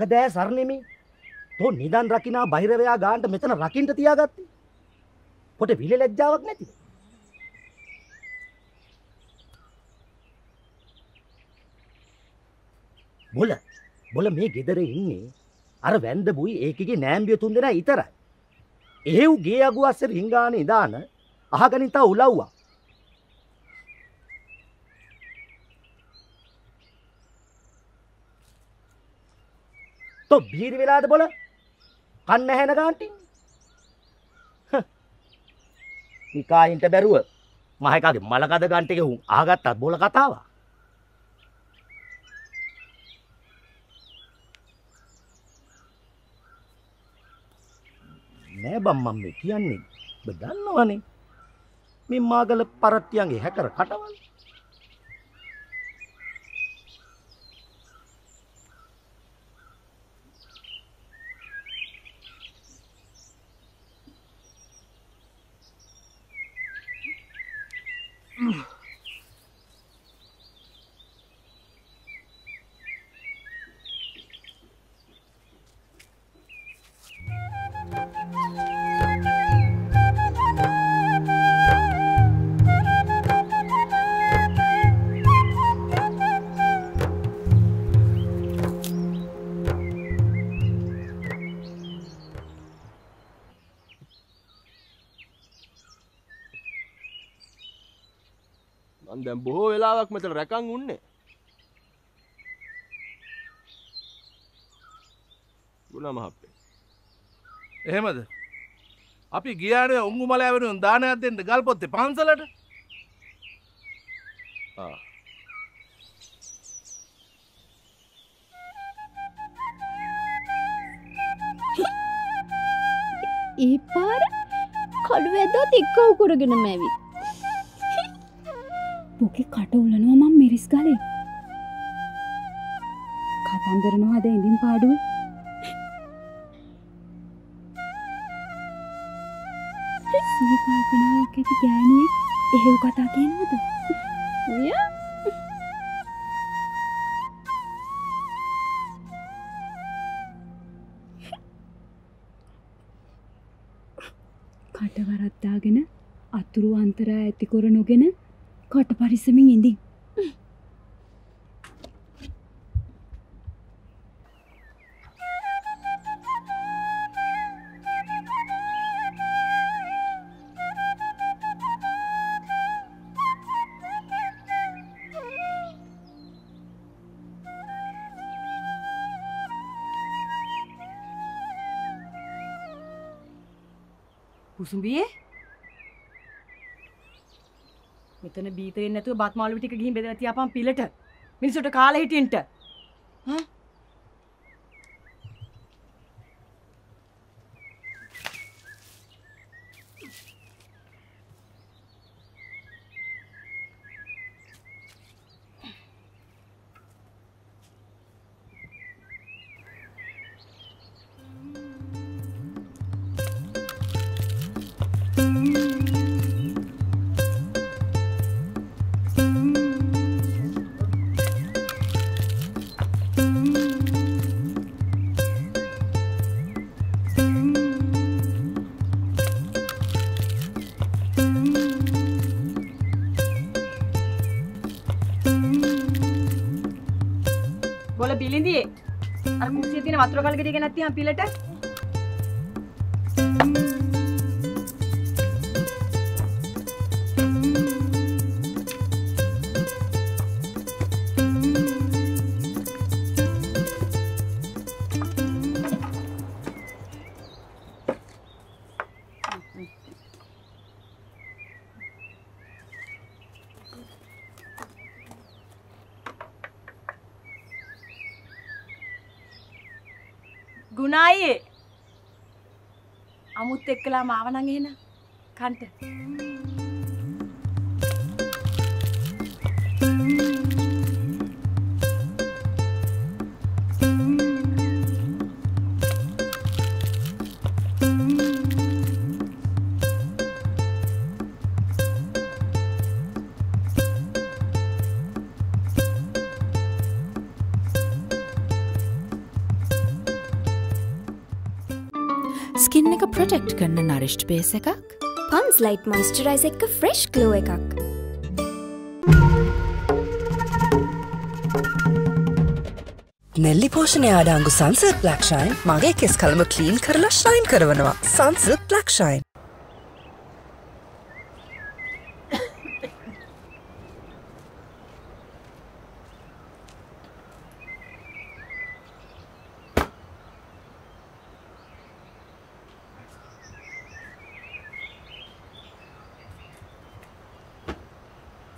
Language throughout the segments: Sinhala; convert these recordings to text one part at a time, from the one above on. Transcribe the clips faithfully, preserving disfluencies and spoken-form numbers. මොකද ඈ සර්ණෙමි? තෝ නිදන් රකින්නා බහිරවයා ගානට මෙතන රකින්න තියාගත්තේ. පොට විල ලැජ්ජාවක් නැතිද? බොල බොල මේ ගෙදරේ ඉන්නේ අර වැන්ද බුයි ඒකගේ නෑම්බිය තුන් දෙනා ඉතරයි. එහෙව් ගේ අගු අස්සර හිඟානේ ඉදාන අහගනින් තා උලව්වා. तो भीड़ वेला तो बोला कन्न है ना आंटी निका इंट बेरुआ माहे का माला का गांटे के हूँ आगा तब बोला का था वा मैं बम्मा में किया नहीं बदल ना वाने मैं मागल परत्यांगे है कर खटा वाल දැන් බොහෝ වෙලාවක් මෙතන රැකන් උන්නේ. ගුණ මහත්තයා. එහෙමද? අපි ගියානේ උංගුමලෑ වෙනුවෙන් දානයක් දෙන්න ගල්පොත්තේ පන්සලට. ආ. ඊපාර කළුවැද්දා තික්කව කරගෙන මැවි. मुके काट उलनवा मम मेरिस गाले कातांदर नो आदे इंदिम पाडुवे सिही कल्पनावक ऐति गෑණියෙක් එහෙව් කතා කියනවද මියා කට වරද්දාගෙන අතුරු අන්තරය ඇති කර නොගෙන කොට පරිස්සමින් ඉඳින්. කුසුම්බියේ මෙතන බීත වෙන්නේ නැතුව බත් මාළු ටික ගිහින් බෙදලා තියාපන් පිළට මිනිසුන්ට කාලා හිටින්ට හා बिलिंदी अरे कुर्सी तीन मात्रो काल के दिए नती हम पीलेट गुनाई अमुत एक्कला मावना ना कंट स्किन එක ප්‍රොටෙක්ට් කරන නරිෂ්ඩ් බේස් එකක්, Pond's Light Moisturizer එක ෆ්‍රෙෂ් ග්ලෝ එකක්. නෙල්ලි පෝෂණය ආඩංගු Sunsilk Black Shine මගේ කෙස් කලම ක්ලීන් කරලා ෂයින් කරවනවා. Sunsilk Black Shine.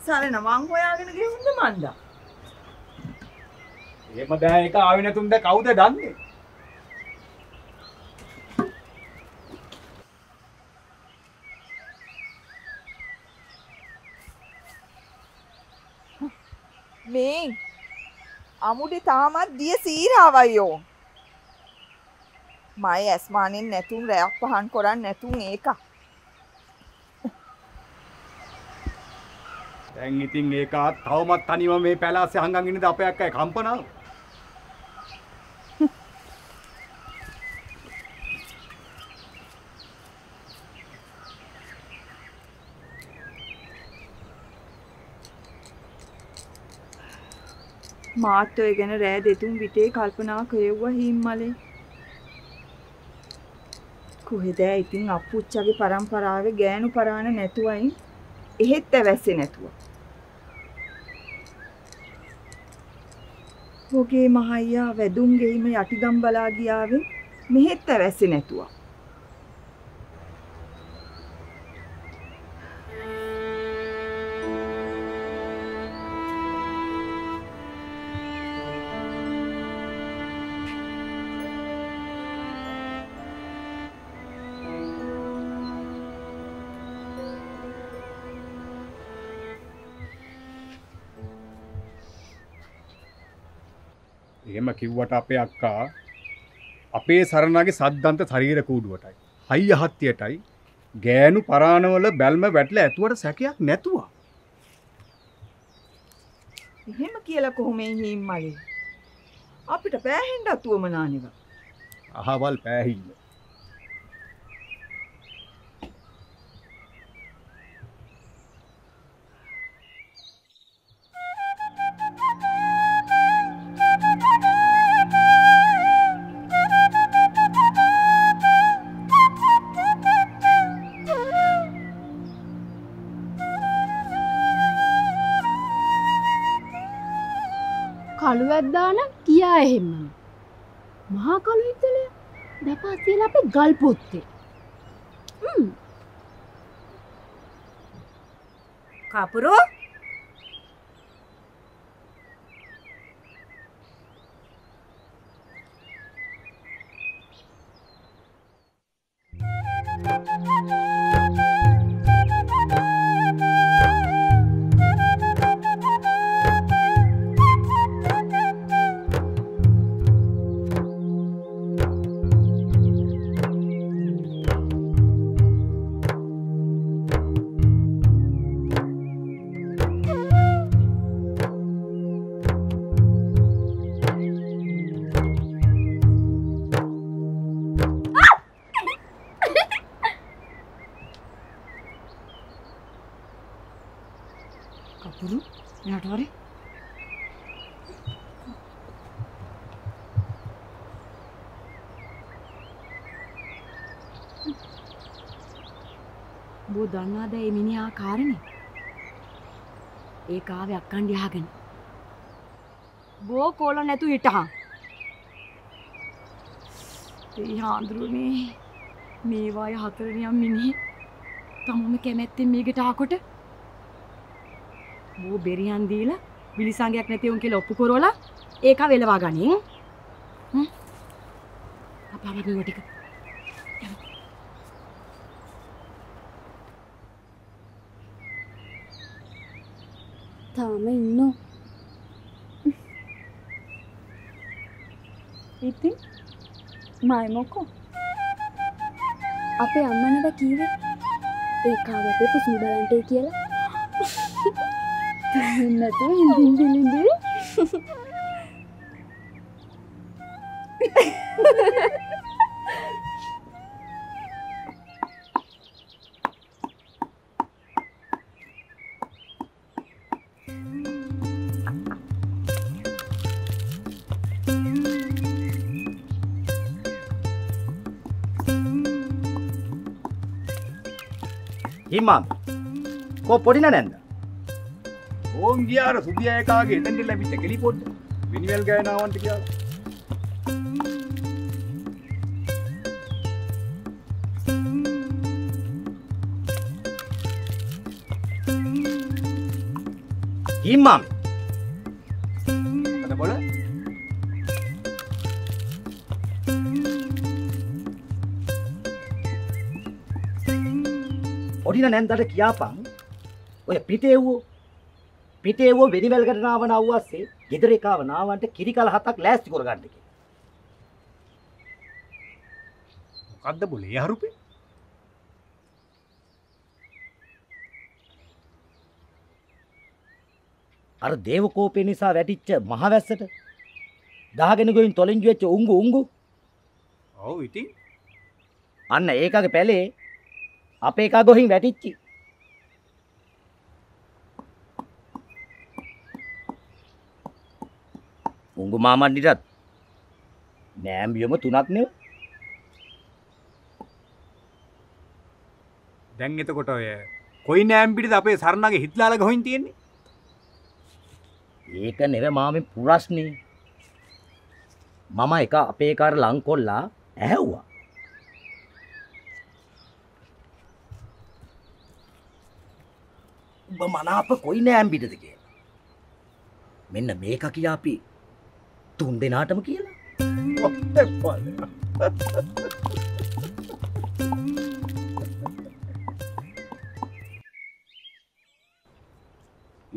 साले नवांग होया आगे नगे उनके मांडा ये मध्य एका आविने तुम दे काउंटे डांडे मैं आमुडे ताहमात दिए सीर आवायो माये ऐस्माने नेतूं रैक पहान कोरान नेतूं एका ඉතින් ඒකත් තවමත් තනිව මේ පැලැස්සේ හංගන් ඉන්නද අපේ අක්කයි කම්පනාව. මාත් ඔය ගැන රෑ දෙතුන් විතේ කල්පනා කෙරුවා හිම්මලේ. කොහෙද ඉතින් අප්පුච්චගේ පරම්පරාවේ ගෑනු පරාණ නැතුවයි එහෙත් ඇවැස්සේ නැතුව. होगे महाया वेदुंगे ही मैं यातिगम बला गया वे मेहता वैसे नहीं तुआ එහෙම කිව්වට අපේ අක්කා අපේ සරණාගේ සද්දන්ත ශරීර කූඩුවටයි හය යහත්යටයි ගෑනු පරාණවල බැල්ම වැටලා ඇතුවට සැකයක් නැතුව. එහෙම කියලා කොහොමයි හිම්මලේ? අපිට පෑහෙන්න අතුවම නානෙව. අහවල් පෑහින්න. किया है पे गल पोते कापुरो वो दरना दे मिनी आ कारण एक आवे अक्कंडी हागन वो कोलो ने तू हिटा ते हांद्रुनी मेवाय हतरनिया मिनी तमोम केमेत्ते मेगेट आकोट वो बेरियान दीला बिलिसांगेक नेते उनके लप्पु कोरोला एक आवे लवा गानी हम पापा के गोटिक තාම ඉන්නෝ. ඉතින් මයි මොකෝ අපේ අම්මනට කිව්වේ ඒකාව අපේ පුසු බලන්ටේ කියලා. දෙන්න තෝ ඉඳින් දිලින්දි. हिमाम को पोडिना नंदा ओम यार सुधिया एक आगे तंडे लबी चकली पोट विनियल गए ना वंट क्या हिमाम अरे बोला ओडिना नंदा रे क्या पाऊं ओए पीते वो पीते वो वेरिवेल करना बना हुआ से गिदरे का बना वांटे किरिकल हाथक लैस्ट कोर गांड के මොකද්ද બોලේ යා રૂපේ අර දේව කෝපේ නිසා වැටිච්ච මහ වැස්සට දාගෙන ගොයින් තොලින්ජු වෙච්ච උංගු උංගු ඔව් ඉතින් අන්න ඒකගේ පැලේ අපේ කා ගොහින් වැටිච්චි උංගු මාමන්ඩිටත් නෑම්බියම තුනක් නේ දැන් එතකොට ඔය කොයි නෑම්බිටද අපේ සරණගේ හිටලාලා ගොහින් තියෙන්නේ ඒක නෙවෙයි මාමේ ප්‍රශ්නේ මම එක අපේ කාර ලංකොල්ලා ඇහැව්වා ඔබ මනාප කොයි නෑම්බිටද කියලා මෙන්න මේක කියා අපි තුන් දෙනාටම කියලා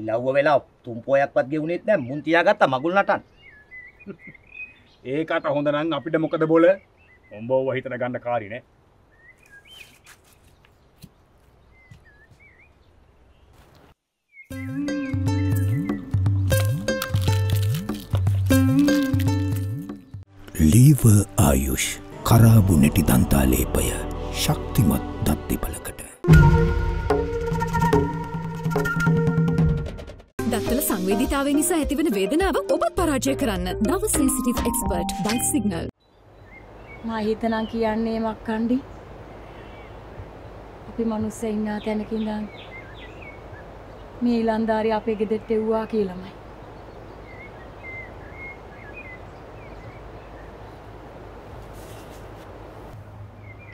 ඉලව්ව වෙලා තුම් පොයක්වත් ගෙවුනේත් නැහැ මුන් තියාගත්ත මගුල් නටන්න. ඒකට හොඳ නම් අපිට මොකද බොල? උඹව හිතන ගන්න කාරි නෑ. ලීව ආයුෂ් කරාබු නැටි දන්තාලේපය ශක්තිමත් දත් දෙපලකට संवेदीतावे निसा ऐतिहासिक वेदना अब उपत पराजय कराना दावा सेंसिटिव एक्सपर्ट बाइट सिग्नल माहितना की आने मक्कांडी अपने मनुष्य इन्हाते न किंदां मेलंदारी आपे गिदते हुआ कीलमाई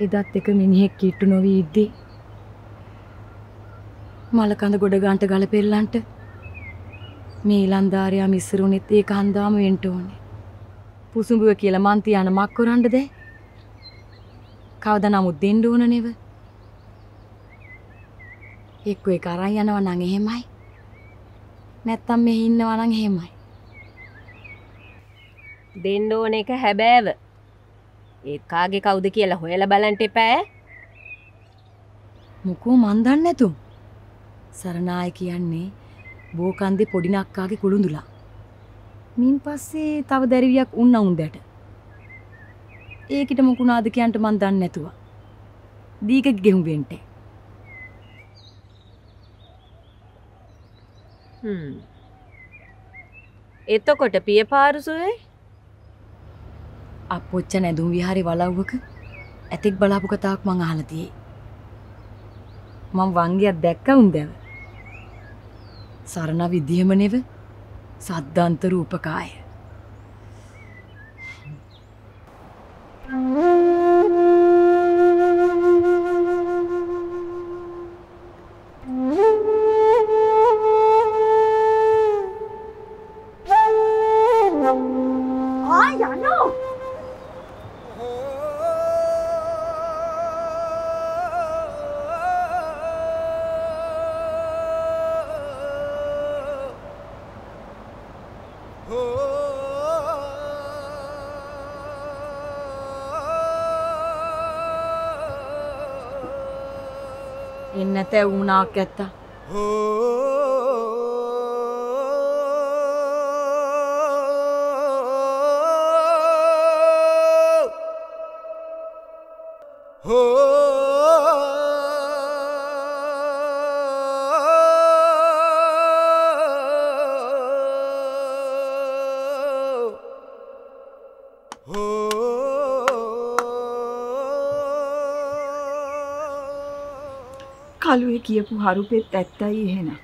इधर तक मिन्हे कीटनोवी इडी मालकांड गोड़गांट गाले पेरलांट मेलंदारिया मिसरुनेत एक हंदाम वेंटोने पुसुंबुवे केला मांतियाना माक्कोरांड दे कावदना मुद्देंडोना नेव एक्को एक अरन यनवा नंग එහෙමයි නැත්තම් මෙහි ඉන්නවා නම් එහෙමයි දෙන්න ඕන එක හැබෑව ඒ කාගේ කවුද කියලා හොයලා බලන්න එපා මොකෝ මන් දන්නේ නැතු සරණායි කියන්නේ බෝ කන්දේ පොඩි නක්කාගේ කුළුඳුලා. මින් පස්සේ තව දැරිවියක් උන්නා උන්දැට. ඒකිට මොකුණාද කියන්ට මන් දන්නේ නැතුව. දීක ගෙහුම් වෙන්ටේ. හ්ම්. එතකොට පිය පාරුසෝයි අපොච්ච නැඳුම් විහාරේ වලව්වක ඇතෙක් බලාපු කතාවක් මං අහලා තියේ. මං වංගියක් දැක්ක උන්දැව. සරණ විදියම නෙව සද්දාන්ත රූපකාය ते उना कहता कालू एक ये पुहारू पे तैरता ही है ना।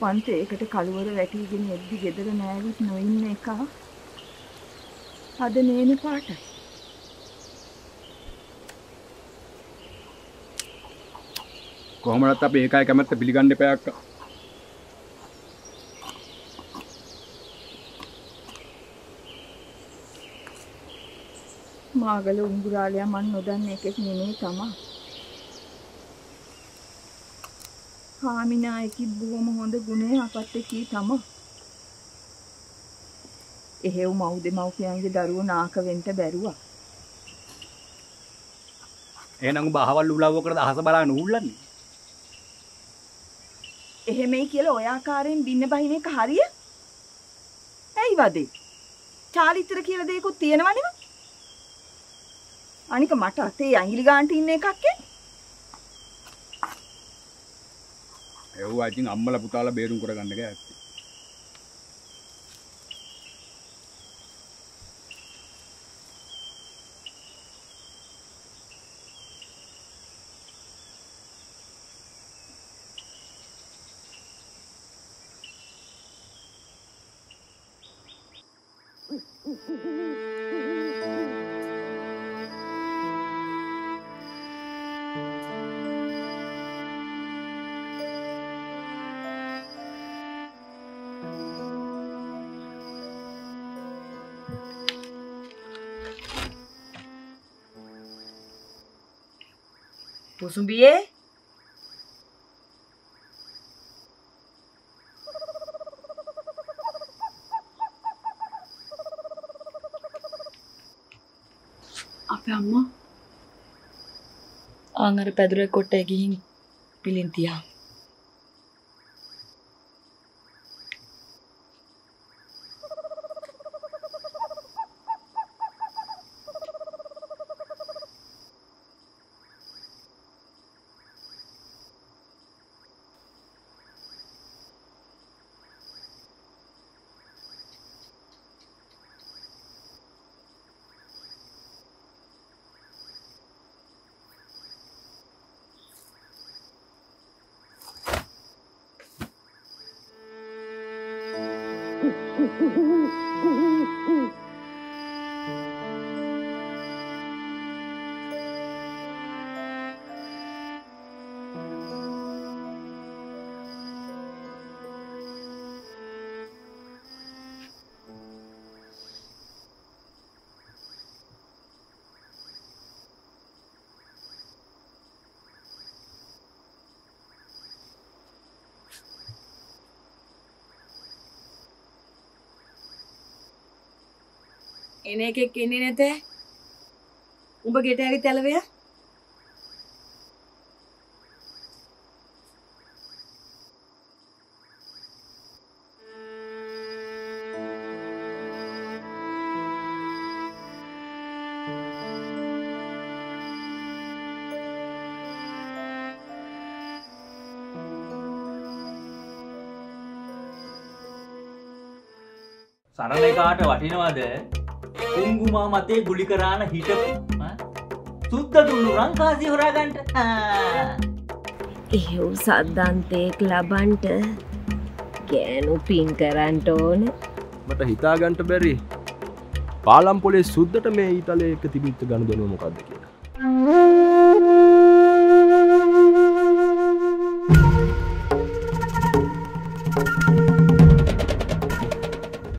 पंते एक कालू वाले वैटी के नियत भी गेदर नया भी नोइन ने कहा आधे नए ने पाटा को हमारा तब एक आय कमर तब बिलिगांडे पे आका मागले उंगुरालिया मन नोदा ने के निने कमा කාමිනායි කිව්වම හොඳ ගුණේ අපත් එකී තම එහෙව් මව් දෙමව්පියන්ගේ දරුවෝ නාක වෙන්න බැරුවා එහෙනම් උඹ අහවල් උලව්වකට අහස බලන්න උල්ලන්නේ එහෙමයි කියලා ඔය ආකාරයෙන් බින්න බහින එක හරිය ඇයි වදේ චාරිත්‍ර කියලා දෙයක්ත් තියෙනවනේ අනික මට අතේ ඇඟිලි ගන්න ඉන්න එකක් එක්ක एवं आज इंग अम्मला पुताला बेरुं करा करने का ऐसे कुसुम्बिये आपे अम्मा आंगरे पैदरे कोटे की हिंग पिलिंतिया इन्हें के किन्हीं ने ते उनपर गेटेरी तलवे या सारा लेकर आठ वाटीने वादे उंगुमा मते गुली कराना हिटप हाँ सुद्धा दुनु रंग काजी हो रहा गंट हाँ ये उस आदांते क्लबंट कैनु पिंग करांटोन मत हिता गंट बेरी पालम पुले सुद्धा टमें इताले कतिबीत गंड दोनों मुकाद किया